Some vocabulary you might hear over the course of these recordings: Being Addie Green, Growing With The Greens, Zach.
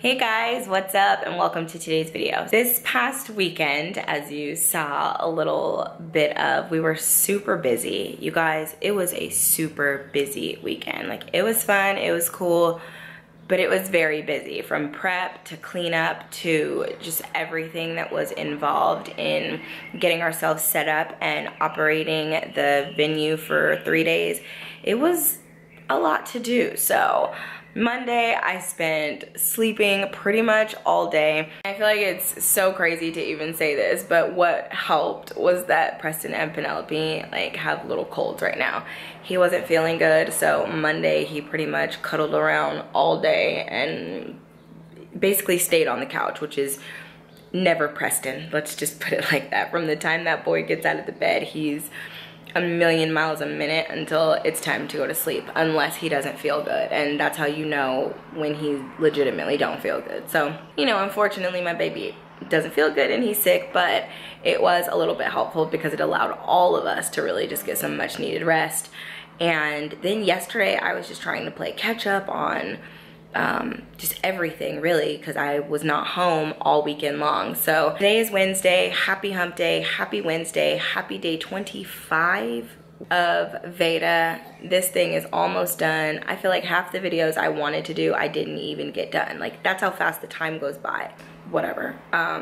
Hey guys, what's up and welcome to today's video. This past weekend, as you saw a little bit of, we were super busy. You guys, it was a super busy weekend. Like, it was fun, it was cool, but it was very busy, from prep to cleanup to just everything that was involved in getting ourselves set up and operating the venue for 3 days. It was a lot to do, so Monday, I spent sleeping pretty much all day. I feel like it's so crazy to even say this, but what helped was that Preston and Penelope like have little colds right now. He wasn't feeling good, so Monday he pretty much cuddled around all day and basically stayed on the couch, which is never Preston. Let's just put it like that. From the time that boy gets out of the bed, he's a million miles a minute until it's time to go to sleep, unless he doesn't feel good, and that's how you know when he legitimately don't feel good. So, you know, unfortunately my baby doesn't feel good and he's sick, but it was a little bit helpful because it allowed all of us to really just get some much needed rest. And then yesterday I was just trying to play catch up on just everything, really, because I was not home all weekend long. So today is Wednesday. Happy hump day. Happy Wednesday. Happy day 25 of Veda. This thing is almost done. I feel like half the videos I wanted to do, I didn't even get done. Like, that's how fast the time goes by. Whatever. I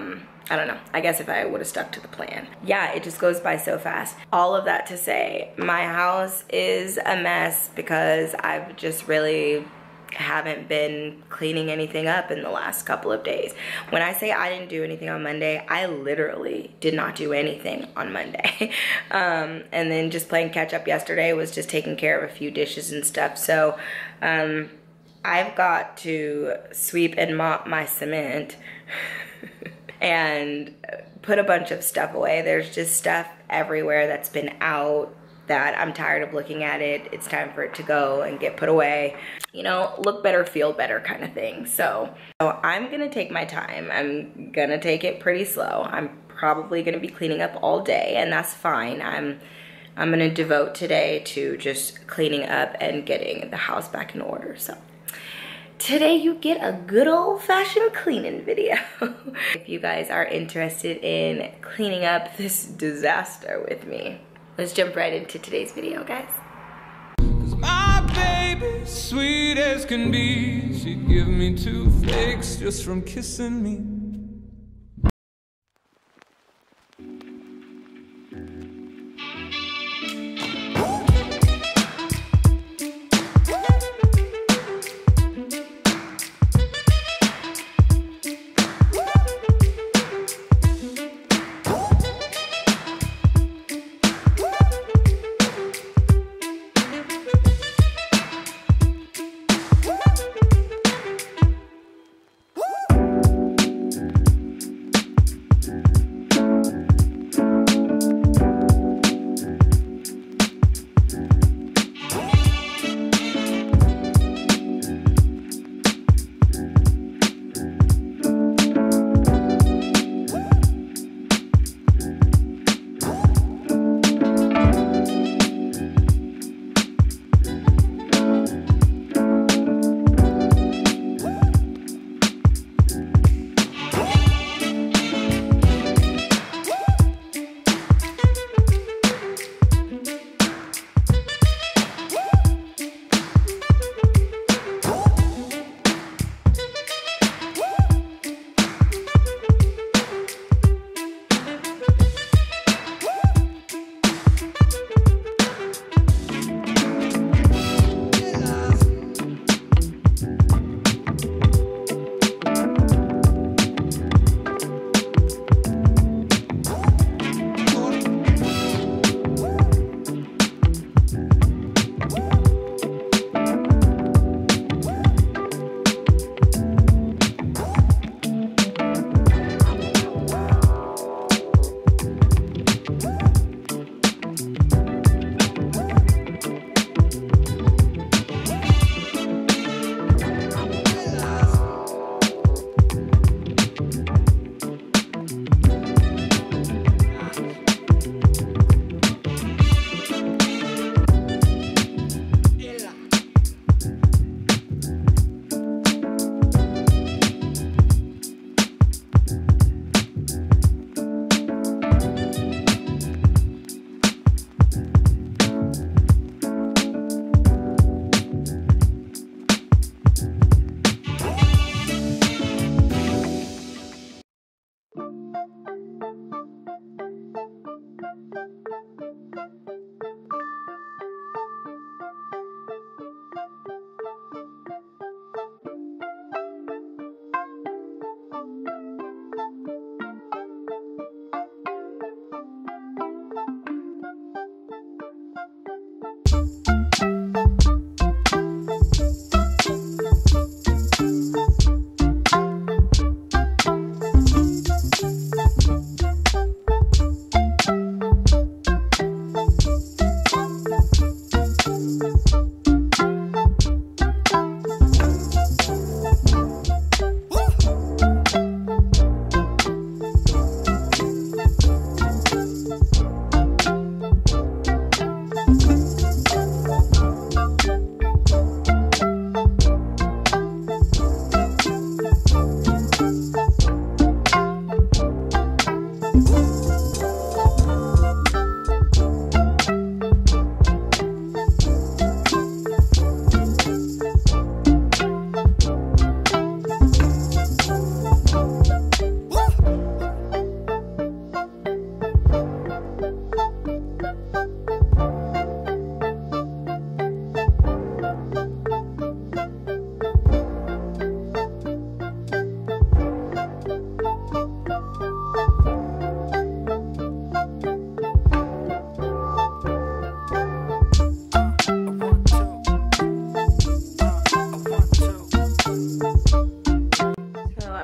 don't know. I guess if I would have stuck to the plan. Yeah, it just goes by so fast. All of that to say, my house is a mess because I've just really haven't been cleaning anything up in the last couple of days. When I say I didn't do anything on Monday, I literally did not do anything on Monday. And then just playing catch up yesterday was just taking care of a few dishes and stuff. So I've got to sweep and mop my cement and put a bunch of stuff away. There's just stuff everywhere that's been out that I'm tired of looking at it. It's time for it to go and get put away. You know, look better, feel better kind of thing. So I'm gonna take my time. I'm gonna take it pretty slow. I'm probably gonna be cleaning up all day, and that's fine. I'm gonna devote today to just cleaning up and getting the house back in order. So today you get a good old-fashioned cleaning video. If you guys are interested in cleaning up this disaster with me, let's jump right into today's video, guys. 'Cause my baby, sweet as can be, she give me toothaches just from kissing me.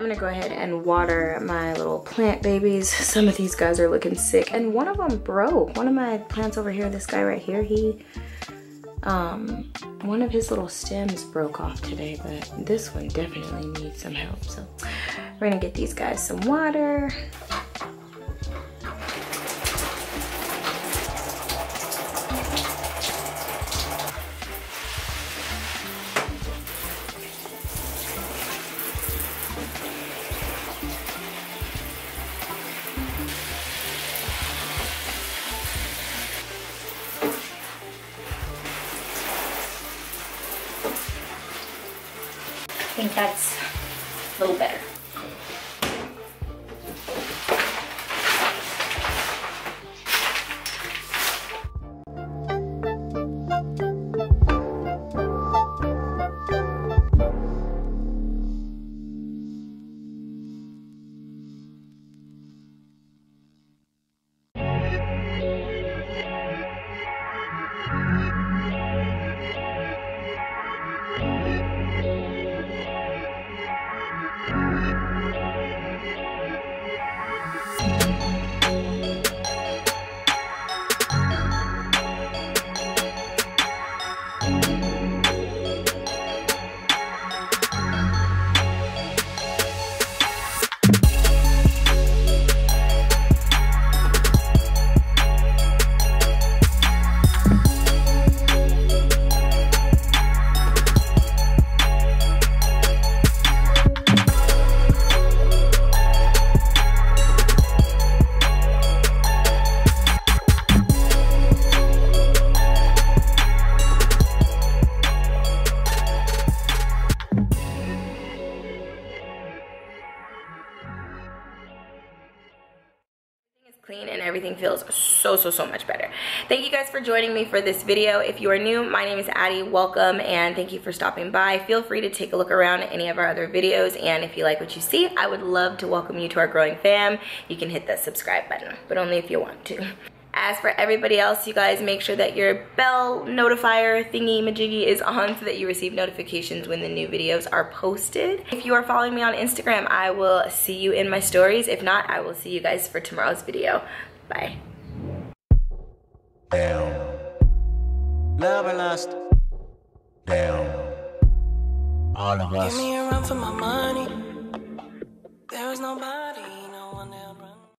I'm gonna go ahead and water my little plant babies. Some of these guys are looking sick, and one of them broke. One of my plants over here, this guy right here, he, one of his little stems broke off today, but this one definitely needs some help. So we're gonna get these guys some water. I think that's a little better. Clean and everything feels so much better. Thank you guys for joining me for this video. If you are new, my name is Addie. Welcome and thank you for stopping by. Feel free to take a look around at any of our other videos, and if you like what you see, I would love to welcome you to our growing fam. You can hit that subscribe button, but only if you want to. As for everybody else, you guys, make sure that your bell notifier thingy-majiggy is on so that you receive notifications when the new videos are posted. If you are following me on Instagram, I will see you in my stories. If not, I will see you guys for tomorrow's video. Bye. Down. Love and lust. Down. All of us. Give me a run for my money.